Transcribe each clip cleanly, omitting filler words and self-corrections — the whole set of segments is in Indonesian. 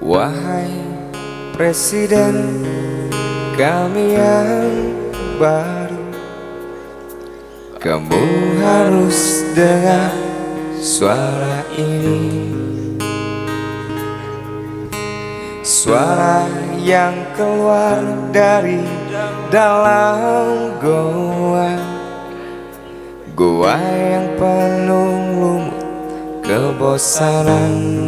Wahai Presiden kami yang baru, kamu harus dengar suara ini, suara yang keluar dari dalam goa, goa yang penuh lumut kebosanan.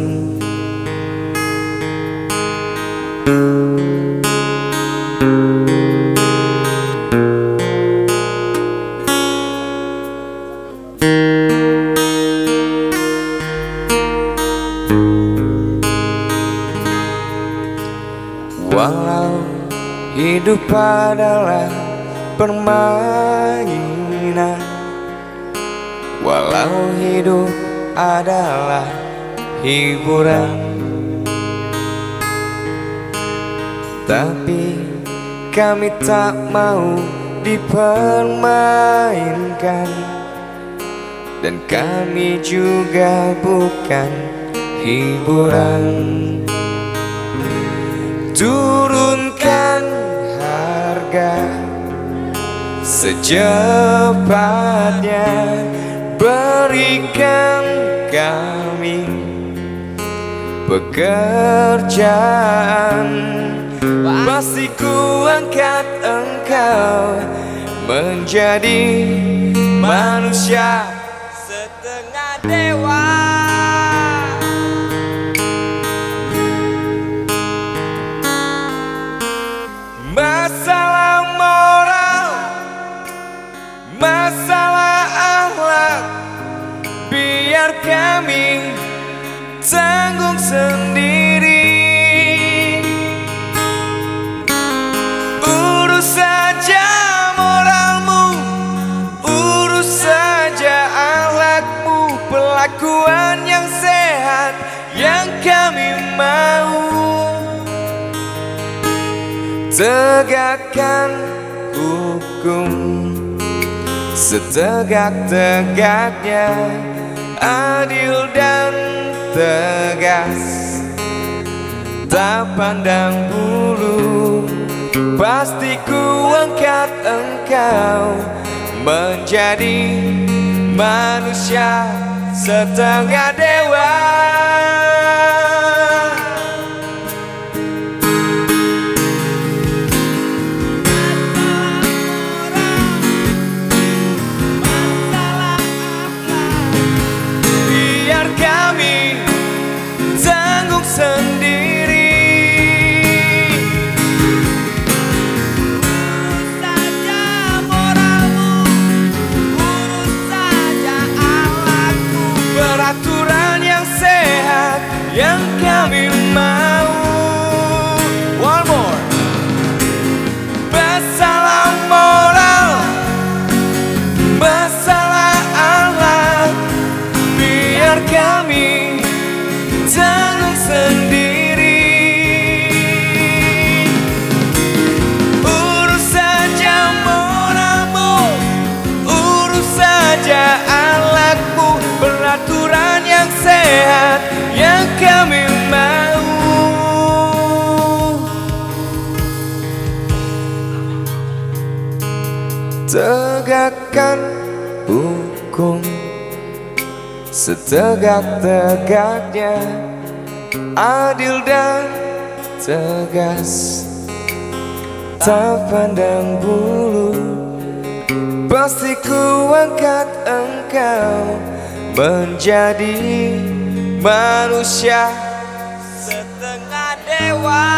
Walau hidup adalah permainan, walau hidup adalah hiburan, tapi kami tak mau dipermainkan, dan kami juga bukan hiburan. Turunkan harga secepatnya, berikan kami pekerjaan. Masih ku angkat engkau menjadi manusia setengah dewa. Masalah moral, masalah akhlak, biar kami tanggung sendiri. Urus saja moralmu, urus saja akhlakmu, perlakuan yang sehat yang kami mau. Tegakkan hukum setegak-tegaknya, adil dan tegas, tak pandang bulu. Pasti ku angkat engkau menjadi manusia setengah dewa. Yang kami mau. One more. Masalah moral, masalah akhlak, biar kami tanggung sendiri. Urus saja moralmu, urus saja akhlakmu, peraturan yang sehat yang kami mau. Tegakkan hukum setegak-tegaknya, adil dan tegas, tak pandang bulu. Pasti ku angkat engkau menjadi manusia setengah dewa.